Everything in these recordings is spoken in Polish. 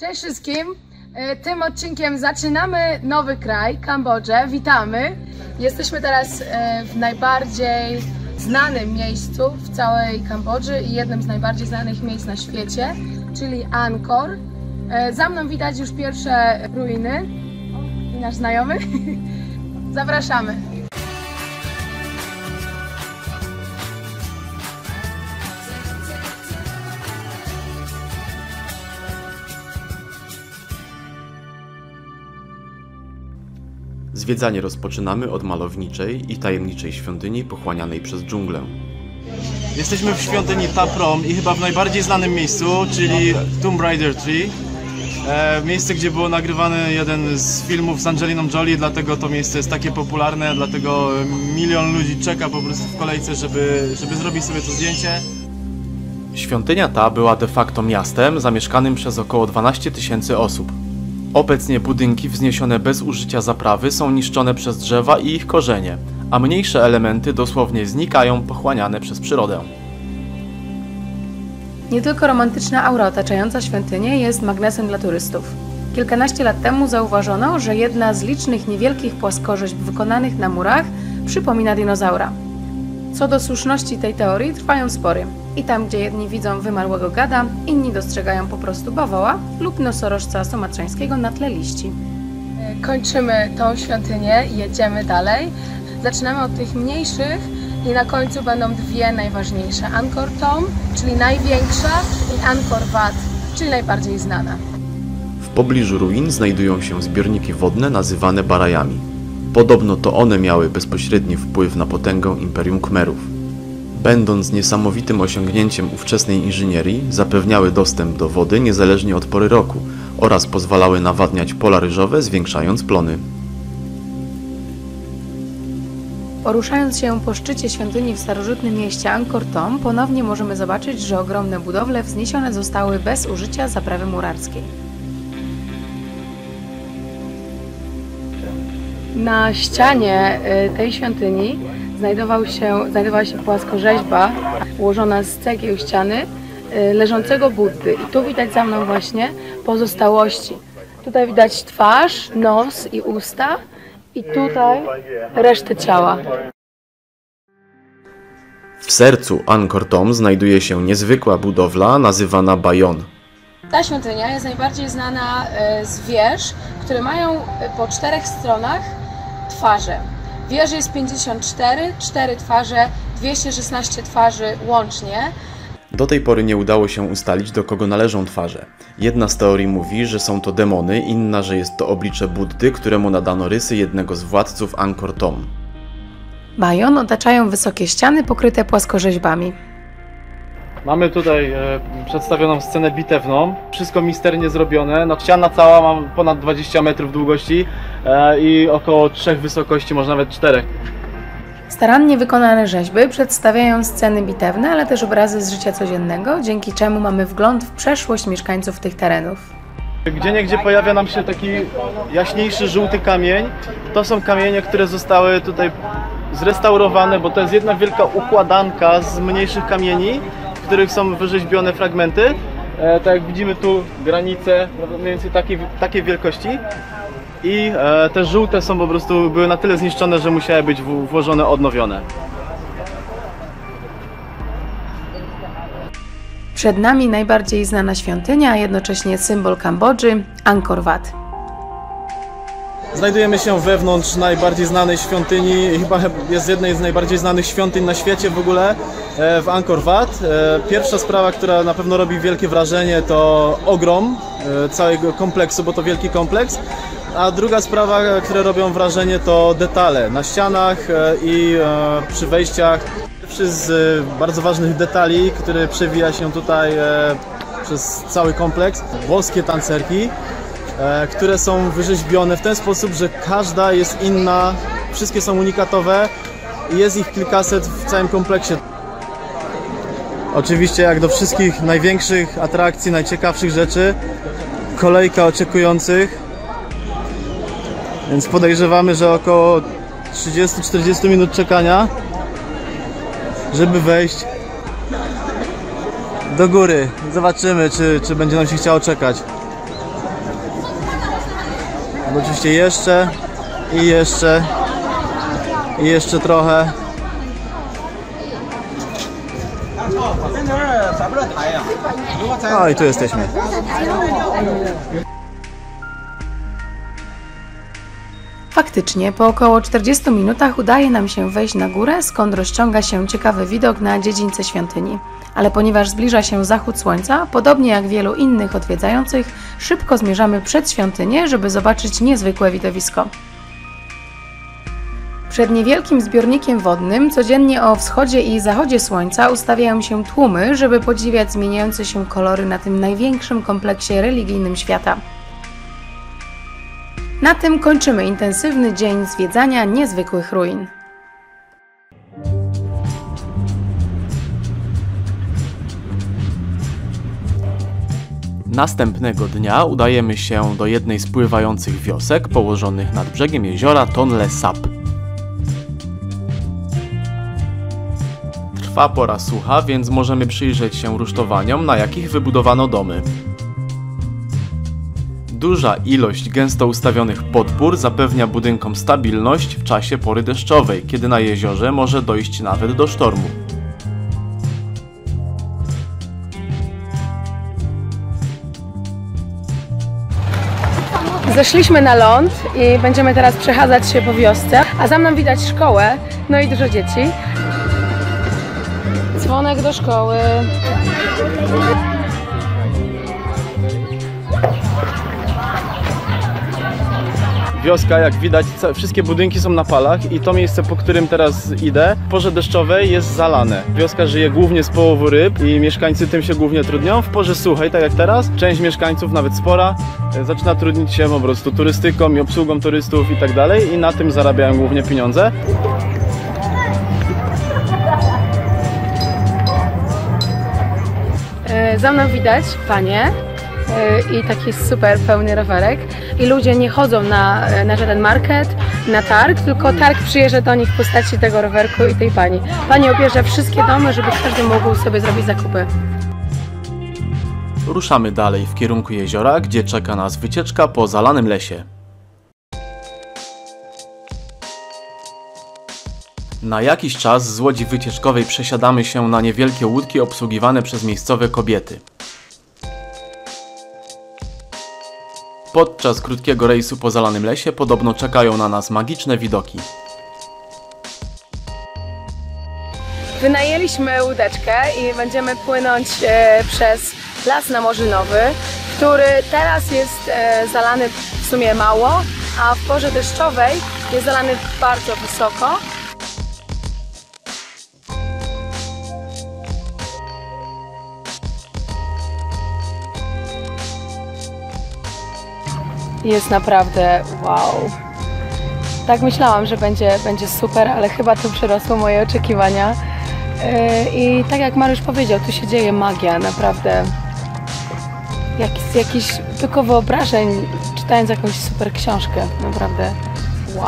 Cześć wszystkim! Tym odcinkiem zaczynamy nowy kraj, Kambodżę. Witamy! Jesteśmy teraz w najbardziej znanym miejscu w całej Kambodży i jednym z najbardziej znanych miejsc na świecie, czyli Angkor. Za mną widać już pierwsze ruiny i nasz znajomy. Zapraszamy! Zwiedzanie rozpoczynamy od malowniczej i tajemniczej świątyni pochłanianej przez dżunglę. Jesteśmy w świątyni Ta Prohm i chyba w najbardziej znanym miejscu, czyli Tomb Raider Tree. Miejsce, gdzie był nagrywany jeden z filmów z Angeliną Jolie, dlatego to miejsce jest takie popularne, dlatego milion ludzi czeka po prostu w kolejce, żeby zrobić sobie to zdjęcie. Świątynia ta była de facto miastem zamieszkanym przez około 12 tysięcy osób. Obecnie budynki wzniesione bez użycia zaprawy są niszczone przez drzewa i ich korzenie, a mniejsze elementy dosłownie znikają, pochłaniane przez przyrodę. Nie tylko romantyczna aura otaczająca świątynię jest magnesem dla turystów. Kilkanaście lat temu zauważono, że jedna z licznych niewielkich płaskorzeźb wykonanych na murach przypomina dinozaura. Co do słuszności tej teorii trwają spory. I tam, gdzie jedni widzą wymarłego gada, inni dostrzegają po prostu bawoła lub nosorożca sumatrzańskiego na tle liści. Kończymy tą świątynię i jedziemy dalej. Zaczynamy od tych mniejszych i na końcu będą dwie najważniejsze. Angkor Thom, czyli największa, i Angkor Wat, czyli najbardziej znana. W pobliżu ruin znajdują się zbiorniki wodne nazywane barajami. Podobno to one miały bezpośredni wpływ na potęgę Imperium Khmerów. Będąc niesamowitym osiągnięciem ówczesnej inżynierii, zapewniały dostęp do wody niezależnie od pory roku oraz pozwalały nawadniać pola ryżowe, zwiększając plony. Poruszając się po szczycie świątyni w starożytnym mieście Angkor Thom, ponownie możemy zobaczyć, że ogromne budowle wzniesione zostały bez użycia zaprawy murarskiej. Na ścianie tej świątyni znajdowała się płaskorzeźba ułożona z cegieł ściany leżącego Buddy. I tu widać za mną właśnie pozostałości. Tutaj widać twarz, nos i usta, i tutaj resztę ciała. W sercu Angkor Thom znajduje się niezwykła budowla nazywana Bayon. Ta świątynia jest najbardziej znana z wież, które mają po czterech stronach twarze. Wieży jest 54, 4 twarze, 216 twarzy łącznie. Do tej pory nie udało się ustalić, do kogo należą twarze. Jedna z teorii mówi, że są to demony, inna, że jest to oblicze Buddy, któremu nadano rysy jednego z władców Angkor Thom. Bayon otaczają wysokie ściany pokryte płaskorzeźbami. Mamy tutaj przedstawioną scenę bitewną, wszystko misternie zrobione, ściana cała ma ponad 20 metrów długości i około 3 wysokości, może nawet 4. Starannie wykonane rzeźby przedstawiają sceny bitewne, ale też obrazy z życia codziennego, dzięki czemu mamy wgląd w przeszłość mieszkańców tych terenów. Gdzieniegdzie pojawia nam się taki jaśniejszy, żółty kamień. To są kamienie, które zostały tutaj zrestaurowane, bo to jest jedna wielka układanka z mniejszych kamieni, w których są wyrzeźbione fragmenty, tak jak widzimy tu granice mniej więcej takiej wielkości, i te żółte są po prostu, były na tyle zniszczone, że musiały być włożone, odnowione. Przed nami najbardziej znana świątynia, a jednocześnie symbol Kambodży, Angkor Wat. Znajdujemy się wewnątrz najbardziej znanej świątyni, chyba jest jednej z najbardziej znanych świątyń na świecie w ogóle, w Angkor Wat. Pierwsza sprawa, która na pewno robi wielkie wrażenie, to ogrom całego kompleksu, bo to wielki kompleks. A druga sprawa, które robią wrażenie, to detale na ścianach i przy wejściach. Pierwszy z bardzo ważnych detali, który przewija się tutaj przez cały kompleks, włoskie tancerki, które są wyrzeźbione w ten sposób, że każda jest inna, wszystkie są unikatowe i jest ich kilkaset w całym kompleksie. Oczywiście jak do wszystkich największych atrakcji, najciekawszych rzeczy, kolejka oczekujących, więc podejrzewamy, że około 30-40 minut czekania, żeby wejść do góry. Zobaczymy, czy będzie nam się chciało czekać. Bo oczywiście jeszcze trochę. No i tu jesteśmy. Faktycznie, po około 40 minutach udaje nam się wejść na górę, skąd rozciąga się ciekawy widok na dziedzińce świątyni. Ale ponieważ zbliża się zachód słońca, podobnie jak wielu innych odwiedzających, szybko zmierzamy przed świątynię, żeby zobaczyć niezwykłe widowisko. Przed niewielkim zbiornikiem wodnym codziennie o wschodzie i zachodzie słońca ustawiają się tłumy, żeby podziwiać zmieniające się kolory na tym największym kompleksie religijnym świata. Na tym kończymy intensywny dzień zwiedzania niezwykłych ruin. Następnego dnia udajemy się do jednej z pływających wiosek położonych nad brzegiem jeziora Tonle Sap. Trwa pora sucha, więc możemy przyjrzeć się rusztowaniom, na jakich wybudowano domy. Duża ilość gęsto ustawionych podpór zapewnia budynkom stabilność w czasie pory deszczowej, kiedy na jeziorze może dojść nawet do sztormu. Zeszliśmy na ląd i będziemy teraz przechadzać się po wiosce, a za mną widać szkołę, no i dużo dzieci. Dzwonek do szkoły. Wioska, jak widać, wszystkie budynki są na palach i to miejsce, po którym teraz idę, w porze deszczowej jest zalane. Wioska żyje głównie z połowu ryb i mieszkańcy tym się głównie trudnią. W porze suchej, tak jak teraz, część mieszkańców, nawet spora, zaczyna trudnić się po prostu turystyką i obsługą turystów i tak dalej i na tym zarabiają głównie pieniądze. Za mną widać panie i taki super pełny rowerek. I ludzie nie chodzą na żaden market, na targ, tylko targ przyjeżdża do nich w postaci tego rowerku i tej pani. Pani obierze wszystkie domy, żeby każdy mógł sobie zrobić zakupy. Ruszamy dalej w kierunku jeziora, gdzie czeka nas wycieczka po zalanym lesie. Na jakiś czas z łodzi wycieczkowej przesiadamy się na niewielkie łódki obsługiwane przez miejscowe kobiety. Podczas krótkiego rejsu po zalanym lesie podobno czekają na nas magiczne widoki. Wynajęliśmy łódeczkę i będziemy płynąć przez las namorzynowy, który teraz jest zalany w sumie mało, a w porze deszczowej jest zalany bardzo wysoko. Jest naprawdę wow. Tak myślałam, że będzie super, ale chyba to przerosło moje oczekiwania. I tak jak Mariusz powiedział, tu się dzieje magia, naprawdę. Jakiś tylko wyobrażeń, czytając jakąś super książkę, naprawdę wow.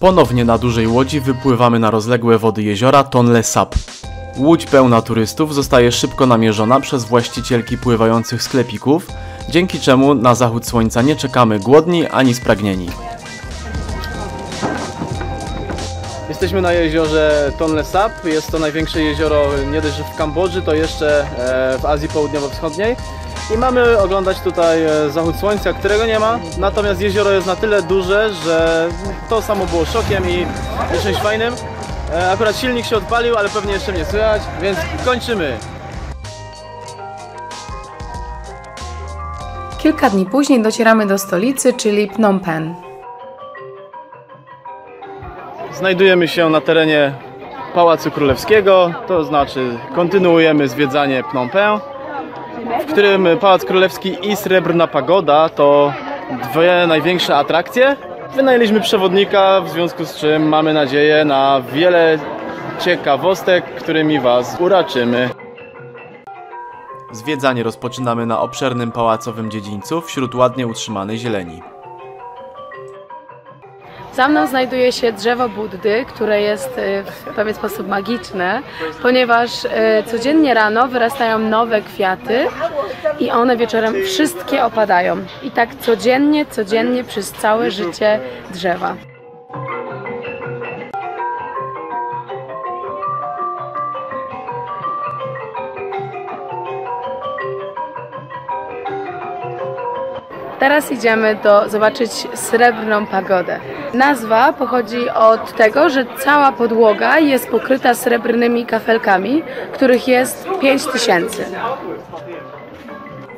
Ponownie na dużej łodzi wypływamy na rozległe wody jeziora Tonle Sap. Łódź pełna turystów zostaje szybko namierzona przez właścicielki pływających sklepików, dzięki czemu na zachód słońca nie czekamy głodni ani spragnieni. Jesteśmy na jeziorze Tonle Sap, jest to największe jezioro nie dość, że w Kambodży, to jeszcze w Azji Południowo-Wschodniej. I mamy oglądać tutaj zachód słońca, którego nie ma, natomiast jezioro jest na tyle duże, że to samo było szokiem i czymś fajnym. Akurat silnik się odpalił, ale pewnie jeszcze mnie słychać, więc kończymy. Kilka dni później docieramy do stolicy, czyli Phnom Penh. Znajdujemy się na terenie Pałacu Królewskiego, to znaczy kontynuujemy zwiedzanie Phnom Penh, w którym Pałac Królewski i Srebrna Pagoda to dwie największe atrakcje. Wynajęliśmy przewodnika, w związku z czym mamy nadzieję na wiele ciekawostek, którymi Was uraczymy. Zwiedzanie rozpoczynamy na obszernym pałacowym dziedzińcu wśród ładnie utrzymanej zieleni. Za mną znajduje się drzewo Buddy, które jest w pewien sposób magiczne, ponieważ codziennie rano wyrastają nowe kwiaty i one wieczorem wszystkie opadają. I tak codziennie przez całe życie drzewa. Teraz idziemy zobaczyć Srebrną Pagodę. Nazwa pochodzi od tego, że cała podłoga jest pokryta srebrnymi kafelkami, których jest 5000.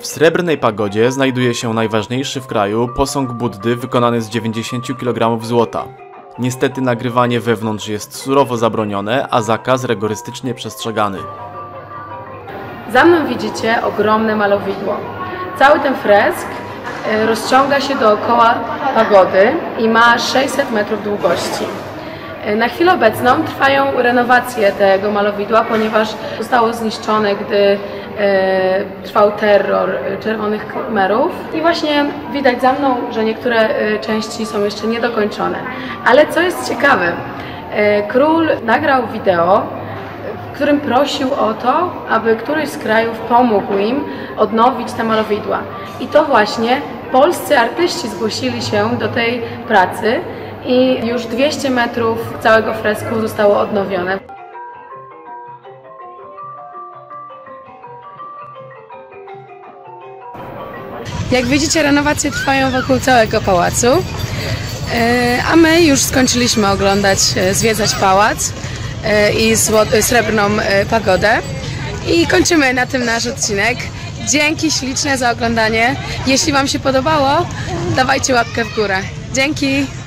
W Srebrnej Pagodzie znajduje się najważniejszy w kraju posąg Buddy wykonany z 90 kg złota. Niestety nagrywanie wewnątrz jest surowo zabronione, a zakaz rygorystycznie przestrzegany. Za mną widzicie ogromne malowidło. Cały ten fresk rozciąga się dookoła pagody i ma 600 metrów długości. Na chwilę obecną trwają renowacje tego malowidła, ponieważ zostało zniszczone, gdy trwał terror Czerwonych Khmerów. I właśnie widać za mną, że niektóre części są jeszcze niedokończone. Ale co jest ciekawe, król nagrał wideo, w którym prosił o to, aby któryś z krajów pomógł im odnowić te malowidła. I to właśnie polscy artyści zgłosili się do tej pracy i już 200 metrów całego fresku zostało odnowione. Jak widzicie, renowacje trwają wokół całego pałacu, a my już skończyliśmy zwiedzać pałac i Srebrną Pagodę i kończymy na tym nasz odcinek. Dzięki śliczne za oglądanie. Jeśli Wam się podobało, dawajcie łapkę w górę. Dzięki!